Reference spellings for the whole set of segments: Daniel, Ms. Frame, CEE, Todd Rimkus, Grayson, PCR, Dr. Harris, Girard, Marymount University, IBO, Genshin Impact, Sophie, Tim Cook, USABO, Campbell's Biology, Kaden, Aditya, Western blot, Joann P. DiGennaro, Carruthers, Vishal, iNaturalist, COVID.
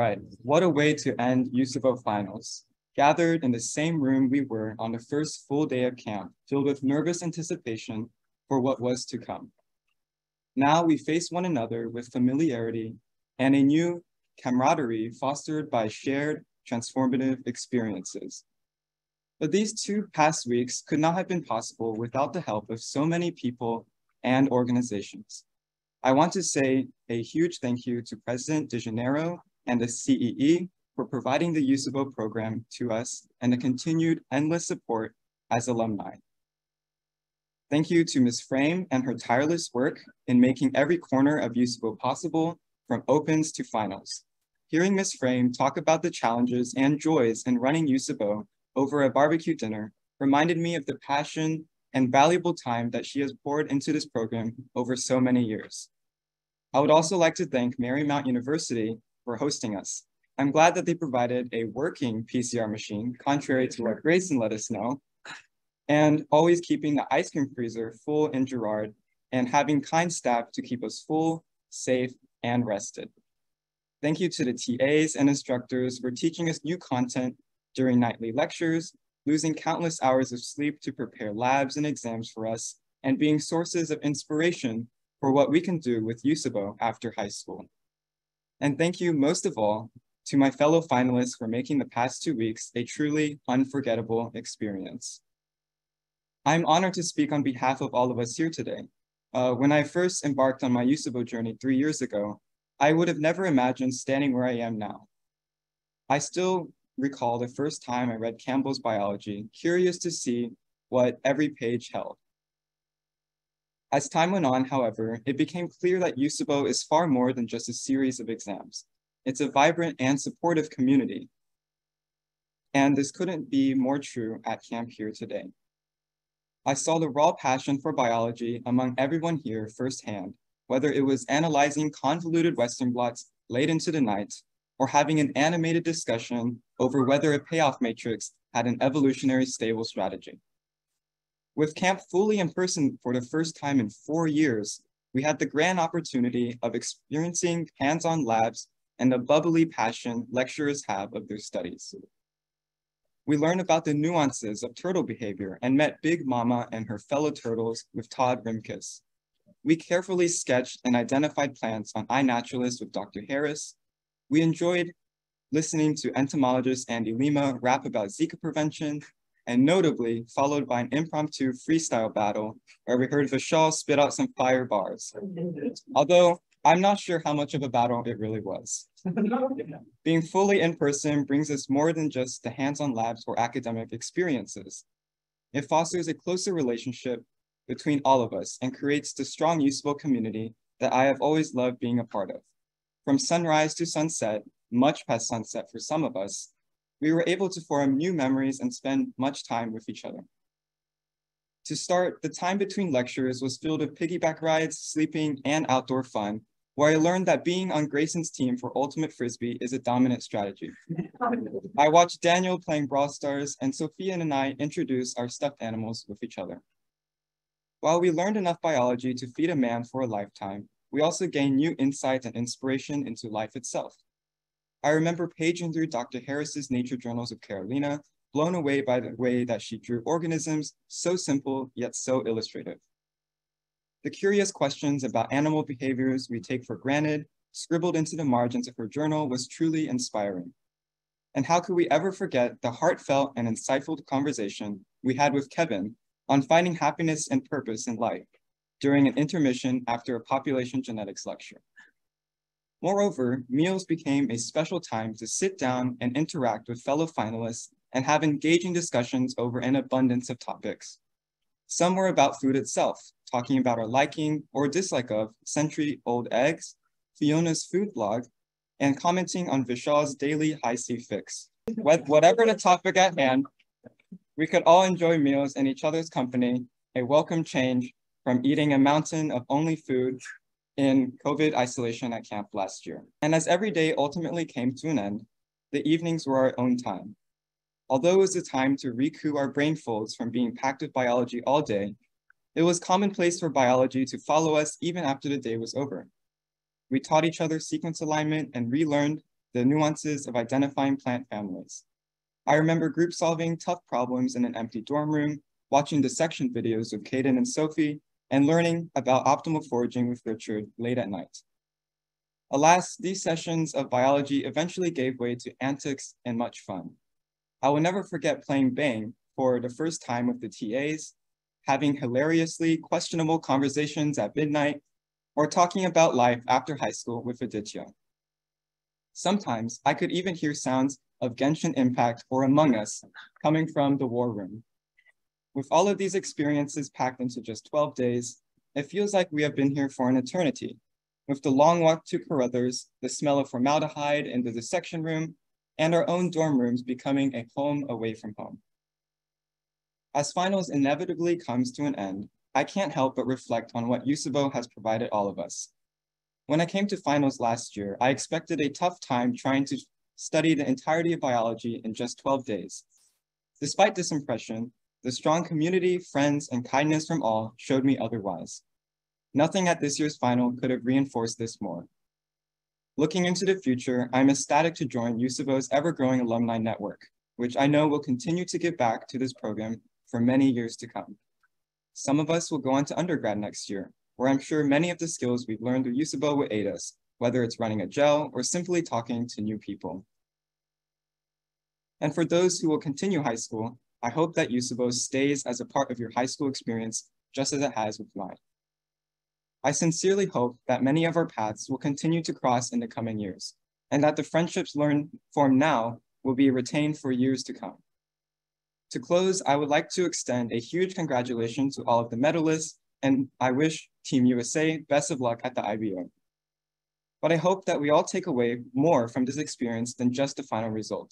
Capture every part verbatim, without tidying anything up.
right, what a way to end U S A B O finals. Gathered in the same room we were on the first full day of camp, filled with nervous anticipation for what was to come. Now we face one another with familiarity and a new camaraderie fostered by shared transformative experiences. But these two past weeks could not have been possible without the help of so many people and organizations. I want to say a huge thank you to President DiGennaro and the C E E for providing the U S A B O program to us and the continued endless support as alumni. Thank you to Miz Frame and her tireless work in making every corner of U S A B O possible, from opens to finals. Hearing Miz Frame talk about the challenges and joys in running U S A B O over a barbecue dinner reminded me of the passion and valuable time that she has poured into this program over so many years. I would also like to thank Marymount University for hosting us. I'm glad that they provided a working P C R machine, contrary to what Grayson let us know, and always keeping the ice cream freezer full in Girard and having kind staff to keep us full, safe, and rested. Thank you to the T As and instructors for teaching us new content during nightly lectures, losing countless hours of sleep to prepare labs and exams for us, and being sources of inspiration for what we can do with U S A B O after high school. And thank you most of all to my fellow finalists for making the past two weeks a truly unforgettable experience. I'm honored to speak on behalf of all of us here today. Uh, when I first embarked on my U S A B O journey three years ago, I would have never imagined standing where I am now. I still recall the first time I read Campbell's Biology, curious to see what every page held. As time went on, however, it became clear that U S A B O is far more than just a series of exams. It's a vibrant and supportive community. And this couldn't be more true at camp here today. I saw the raw passion for biology among everyone here firsthand, whether it was analyzing convoluted Western blots late into the night, or having an animated discussion over whether a payoff matrix had an evolutionary stable strategy. With camp fully in person for the first time in four years, we had the grand opportunity of experiencing hands-on labs and the bubbly passion lecturers have of their studies. We learned about the nuances of turtle behavior and met Big Mama and her fellow turtles with Todd Rimkus. We carefully sketched and identified plants on iNaturalist with Doctor Harris. We enjoyed listening to entomologist Andy Lima rap about Zika prevention, and notably followed by an impromptu freestyle battle where we heard Vishal spit out some fire bars. Although I'm not sure how much of a battle it really was. Being fully in person brings us more than just the hands-on labs or academic experiences. It fosters a closer relationship between all of us and creates the strong, useful community that I have always loved being a part of. From sunrise to sunset, much past sunset for some of us, we were able to form new memories and spend much time with each other. To start, the time between lectures was filled with piggyback rides, sleeping, and outdoor fun, where I learned that being on Grayson's team for Ultimate Frisbee is a dominant strategy. I watched Daniel playing Brawl Stars, and Sophia and I introduced our stuffed animals with each other. While we learned enough biology to feed a man for a lifetime, we also gained new insight and inspiration into life itself. I remember paging through Doctor Harris's Nature Journals of Carolina, blown away by the way that she drew organisms, so simple yet so illustrative. The curious questions about animal behaviors we take for granted, scribbled into the margins of her journal, was truly inspiring. And how could we ever forget the heartfelt and insightful conversation we had with Kevin on finding happiness and purpose in life during an intermission after a population genetics lecture? Moreover, meals became a special time to sit down and interact with fellow finalists and have engaging discussions over an abundance of topics. Some were about food itself, talking about our liking or dislike of century-old eggs, Fiona's food blog, and commenting on Vishal's daily high C fix. Whatever the topic at hand, we could all enjoy meals in each other's company, a welcome change from eating a mountain of only food in COVID isolation at camp last year. And as every day ultimately came to an end, the evenings were our own time. Although it was a time to recoup our brain folds from being packed with biology all day, it was commonplace for biology to follow us even after the day was over. We taught each other sequence alignment and relearned the nuances of identifying plant families. I remember group solving tough problems in an empty dorm room, watching dissection videos with Kaden and Sophie, and learning about optimal foraging with Richard late at night. Alas, these sessions of biology eventually gave way to antics and much fun. I will never forget playing Bang for the first time with the T As, having hilariously questionable conversations at midnight, or talking about life after high school with Aditya. Sometimes I could even hear sounds of Genshin Impact or Among Us coming from the war room. With all of these experiences packed into just twelve days, it feels like we have been here for an eternity. With the long walk to Carruthers, the smell of formaldehyde in the dissection room, and our own dorm rooms becoming a home away from home. As finals inevitably comes to an end, I can't help but reflect on what U S A B O has provided all of us. When I came to finals last year, I expected a tough time trying to study the entirety of biology in just twelve days. Despite this impression, the strong community, friends, and kindness from all showed me otherwise. Nothing at this year's final could have reinforced this more. Looking into the future, I'm ecstatic to join U S A B O's ever-growing alumni network, which I know will continue to give back to this program for many years to come. Some of us will go on to undergrad next year, where I'm sure many of the skills we've learned through U S A B O will aid us, whether it's running a gel or simply talking to new people. And for those who will continue high school, I hope that U S A B O stays as a part of your high school experience, just as it has with mine. I sincerely hope that many of our paths will continue to cross in the coming years, and that the friendships learned formed now will be retained for years to come. To close, I would like to extend a huge congratulations to all of the medalists, and I wish Team U S A best of luck at the I B O. But I hope that we all take away more from this experience than just the final result,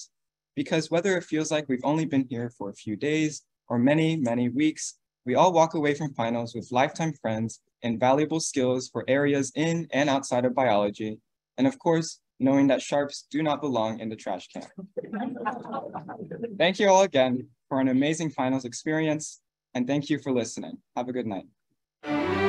because whether it feels like we've only been here for a few days or many, many weeks, we all walk away from finals with lifetime friends and valuable skills for areas in and outside of biology, and of course, knowing that sharps do not belong in the trash can. Thank you all again for an amazing finals experience, and thank you for listening. Have a good night.